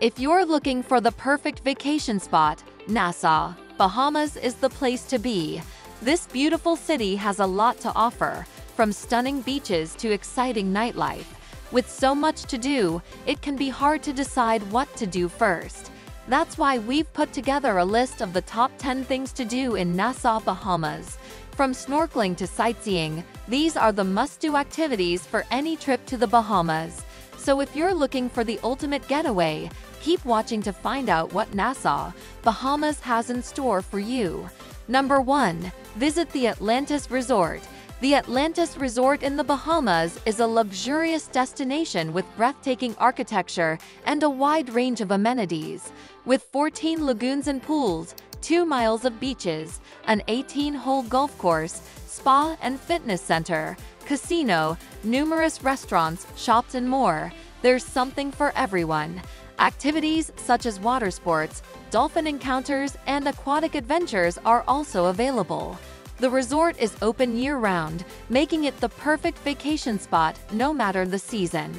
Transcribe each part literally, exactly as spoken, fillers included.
If you're looking for the perfect vacation spot, Nassau, Bahamas is the place to be. This beautiful city has a lot to offer, from stunning beaches to exciting nightlife. With so much to do, it can be hard to decide what to do first. That's why we've put together a list of the top ten things to do in Nassau, Bahamas. From snorkeling to sightseeing, these are the must-do activities for any trip to the Bahamas. So if you're looking for the ultimate getaway, keep watching to find out what Nassau, Bahamas has in store for you. Number one. Visit the Atlantis Resort. The Atlantis Resort in the Bahamas is a luxurious destination with breathtaking architecture and a wide range of amenities. With fourteen lagoons and pools, two miles of beaches, an eighteen hole golf course, spa and fitness center, casino, numerous restaurants, shops and more, there's something for everyone. Activities such as water sports, dolphin encounters and aquatic adventures are also available. The resort is open year-round, making it the perfect vacation spot no matter the season.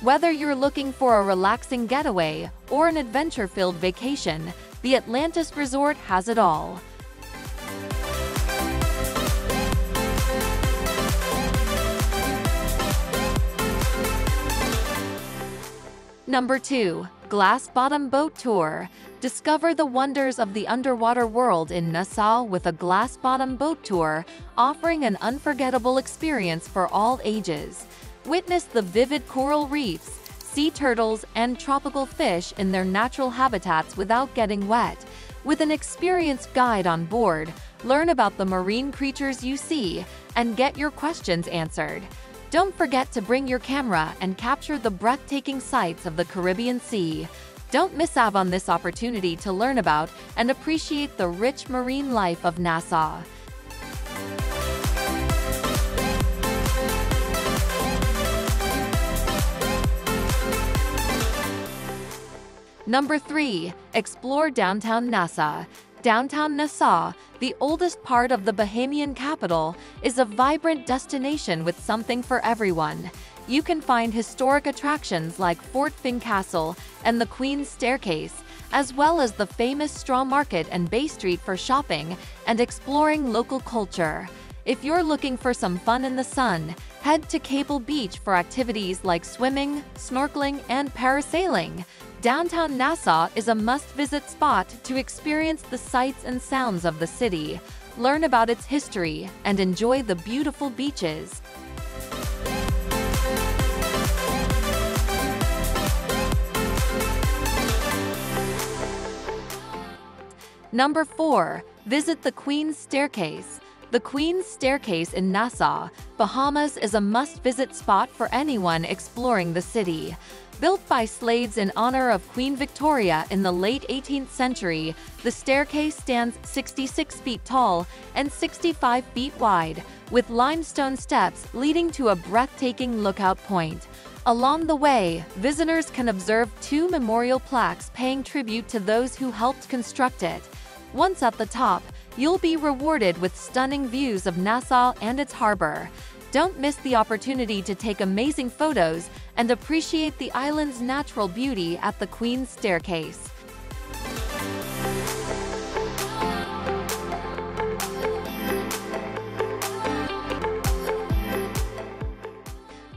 Whether you're looking for a relaxing getaway or an adventure-filled vacation, the Atlantis Resort has it all. Number two. Glass-bottom boat tour. Discover the wonders of the underwater world in Nassau with a glass-bottom boat tour, offering an unforgettable experience for all ages. Witness the vivid coral reefs, sea turtles, and tropical fish in their natural habitats without getting wet. With an experienced guide on board, learn about the marine creatures you see and get your questions answered. Don't forget to bring your camera and capture the breathtaking sights of the Caribbean Sea. Don't miss out on this opportunity to learn about and appreciate the rich marine life of Nassau. Number three. Explore downtown Nassau. Downtown Nassau, the oldest part of the Bahamian capital, is a vibrant destination with something for everyone. You can find historic attractions like Fort Fincastle and the Queen's Staircase, as well as the famous Straw Market and Bay Street for shopping and exploring local culture. If you're looking for some fun in the sun, head to Cable Beach for activities like swimming, snorkeling, and parasailing. Downtown Nassau is a must-visit spot to experience the sights and sounds of the city, learn about its history, and enjoy the beautiful beaches. Number four. Visit the Queen's Staircase. The Queen's Staircase in Nassau, Bahamas is a must-visit spot for anyone exploring the city. Built by slaves in honor of Queen Victoria in the late eighteenth century, the staircase stands sixty-six feet tall and sixty-five feet wide, with limestone steps leading to a breathtaking lookout point. Along the way, visitors can observe two memorial plaques paying tribute to those who helped construct it. Once at the top, you'll be rewarded with stunning views of Nassau and its harbor. Don't miss the opportunity to take amazing photos and appreciate the island's natural beauty at the Queen's Staircase.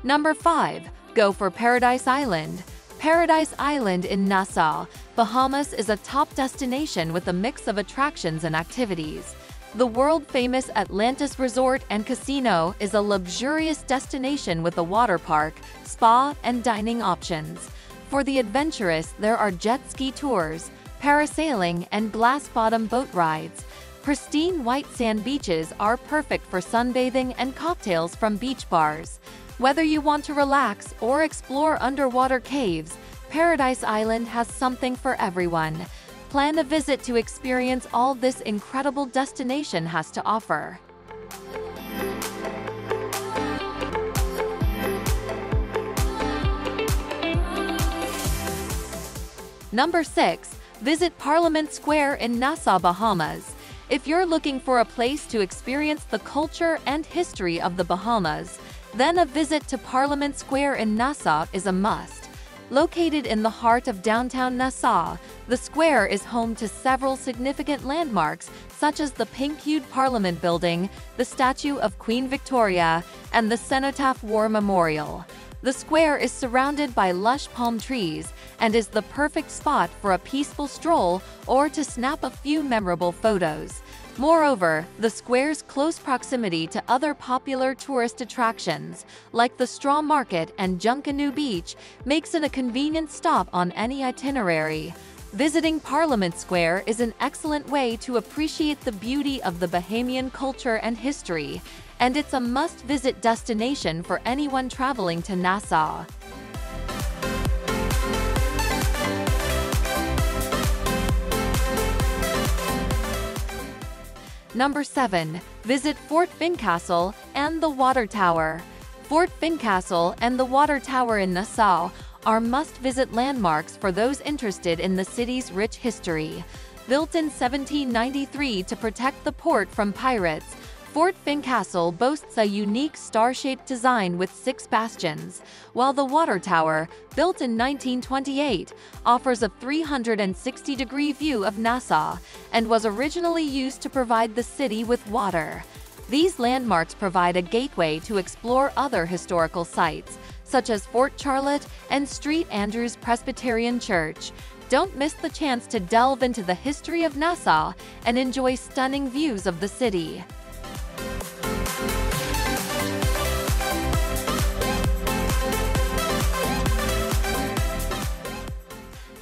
Number five. Go for Paradise Island. Paradise Island in Nassau, Bahamas is a top destination with a mix of attractions and activities. The world-famous Atlantis Resort and Casino is a luxurious destination with a water park, spa, and dining options. For the adventurous, there are jet ski tours, parasailing, and glass-bottom boat rides. Pristine white sand beaches are perfect for sunbathing and cocktails from beach bars. Whether you want to relax or explore underwater caves, Paradise Island has something for everyone. Plan a visit to experience all this incredible destination has to offer. Number six. Visit Parliament Square in Nassau, Bahamas. If you're looking for a place to experience the culture and history of the Bahamas, then a visit to Parliament Square in Nassau is a must. Located in the heart of downtown Nassau, the square is home to several significant landmarks such as the pink-hued Parliament building, the statue of Queen Victoria, and the Cenotaph War Memorial. The square is surrounded by lush palm trees and is the perfect spot for a peaceful stroll or to snap a few memorable photos. Moreover, the square's close proximity to other popular tourist attractions, like the Straw Market and Junkanoo Beach, makes it a convenient stop on any itinerary. Visiting Parliament Square is an excellent way to appreciate the beauty of the Bahamian culture and history, and it's a must-visit destination for anyone traveling to Nassau. Number seven. Visit Fort Fincastle and the Water Tower. Fort Fincastle and the Water Tower in Nassau are must-visit landmarks for those interested in the city's rich history. Built in seventeen ninety-three to protect the port from pirates, Fort Fincastle boasts a unique star-shaped design with six bastions, while the Water Tower, built in nineteen twenty-eight, offers a three hundred sixty degree view of Nassau and was originally used to provide the city with water. These landmarks provide a gateway to explore other historical sites, such as Fort Charlotte and Street Andrews Presbyterian Church. Don't miss the chance to delve into the history of Nassau and enjoy stunning views of the city.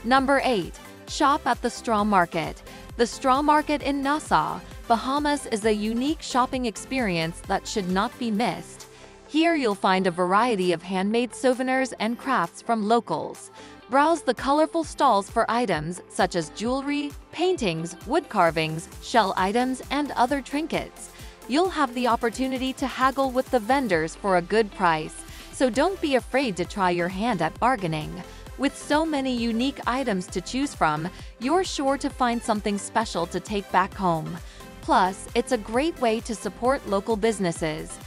Number eight. Shop at the Straw Market. The Straw Market in Nassau, Bahamas is a unique shopping experience that should not be missed. Here you'll find a variety of handmade souvenirs and crafts from locals. Browse the colorful stalls for items such as jewelry, paintings, wood carvings, shell items, and other trinkets. You'll have the opportunity to haggle with the vendors for a good price, so don't be afraid to try your hand at bargaining. With so many unique items to choose from, you're sure to find something special to take back home. Plus, it's a great way to support local businesses.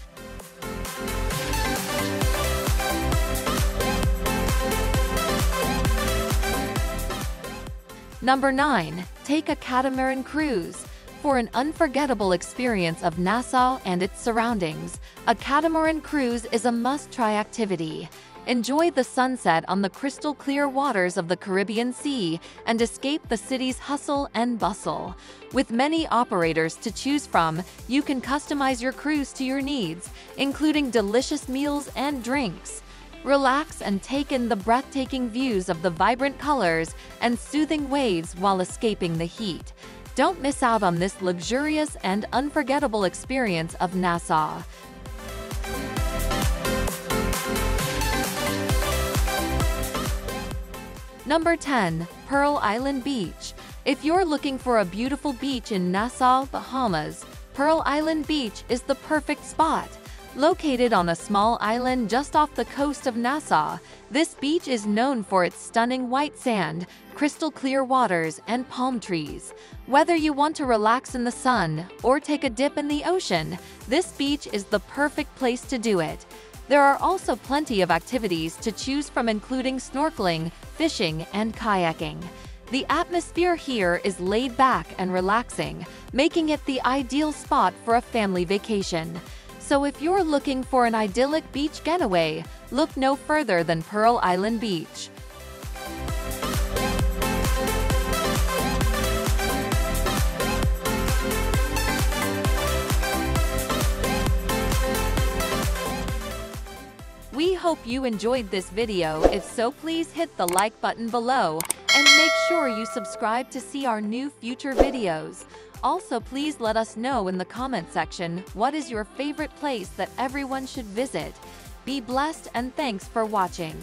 Number nine. Take a catamaran cruise. For an unforgettable experience of Nassau and its surroundings, a catamaran cruise is a must-try activity. Enjoy the sunset on the crystal-clear waters of the Caribbean Sea and escape the city's hustle and bustle. With many operators to choose from, you can customize your cruise to your needs, including delicious meals and drinks. Relax and take in the breathtaking views of the vibrant colors and soothing waves while escaping the heat. Don't miss out on this luxurious and unforgettable experience of Nassau. Number ten. Pearl Island Beach. If you're looking for a beautiful beach in Nassau, Bahamas, Pearl Island Beach is the perfect spot. Located on a small island just off the coast of Nassau, this beach is known for its stunning white sand, crystal-clear waters, and palm trees. Whether you want to relax in the sun or take a dip in the ocean, this beach is the perfect place to do it. There are also plenty of activities to choose from, including snorkeling, fishing, and kayaking. The atmosphere here is laid back and relaxing, making it the ideal spot for a family vacation. So if you're looking for an idyllic beach getaway, look no further than Pearl Island Beach. We hope you enjoyed this video. If so, please hit the like button below and make sure you subscribe to see our new future videos. Also, please let us know in the comment section what is your favorite place that everyone should visit. Be blessed and thanks for watching.